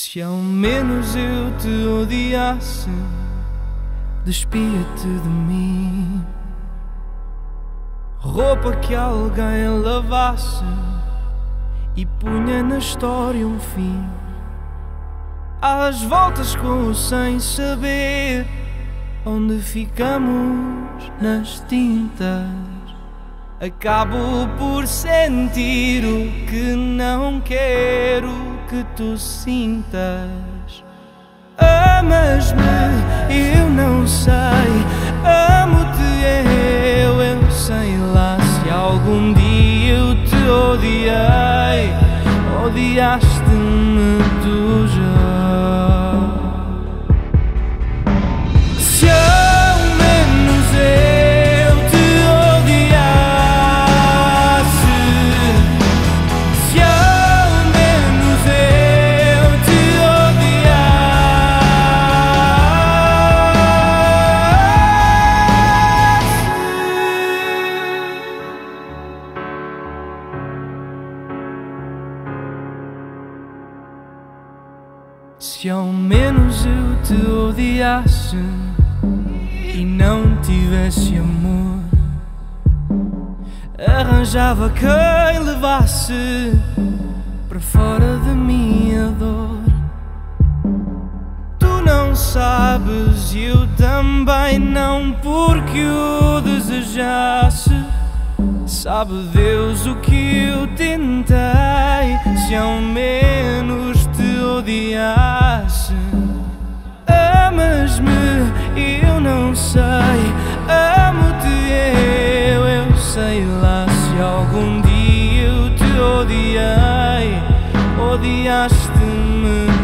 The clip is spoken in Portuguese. Se ao menos eu te odiasse, despia-te de mim. Roupa que alguém lavasse e punha na história um fim. Às voltas com o sem saber onde ficamos nas tintas. Acabo por sentir o que não quero que tu sintas. Amas-me, eu não sei. Amo-te eu sei lá. Se algum dia eu te odiei, odiaste-me tu já. Se Se ao menos eu te odiasse e não tivesse amor, arranjava quem levasse para fora da minha dor. Tu não sabes e eu também não, porque o desejasse. Sabe Deus o que eu tentei. Se ao menos te odiasse. Amas-me, eu não sei. Amo-te eu sei lá. Se algum dia eu te odiei, odiaste-me.